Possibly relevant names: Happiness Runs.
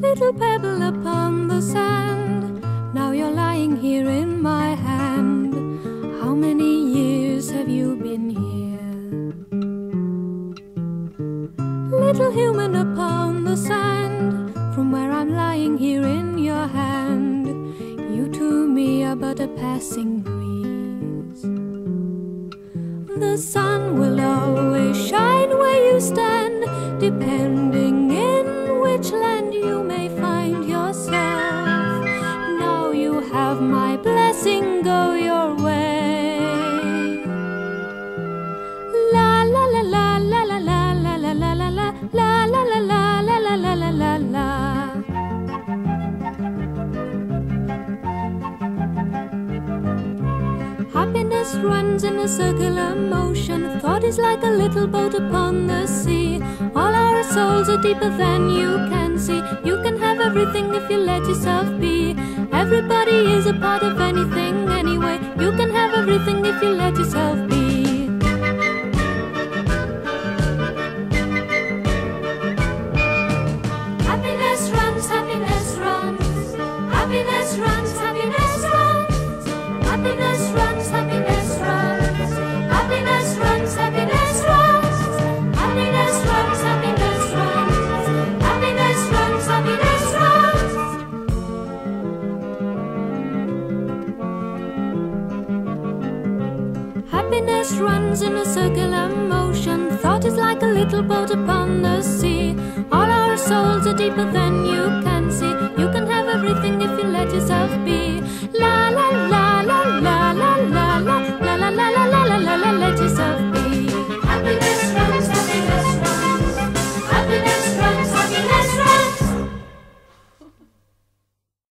little pebble upon the sand. Now you're lying here in my hand. How many years have you been here? Little human upon the sand, from where I'm lying here in your hand, you to me are but a passing breeze. The sun will always shine where you stand, depending in which land you may find yourself. Now you have my blessing, go your way. La la la la la la la la la la la la la la la la. Happiness runs in a circular motion. Thought is like a little boat upon the sea. All our souls are deeper than you can see. You can have everything if you let yourself be. Everybody is a part of anything anyway. You can have everything if you let yourself be. Happiness runs, happiness runs. Happiness runs, happiness runs. Happiness runs. Happiness runs in a circular motion. Thought is like a little boat upon the sea. All our souls are deeper than you can see. You can have everything if you let yourself be. La la la.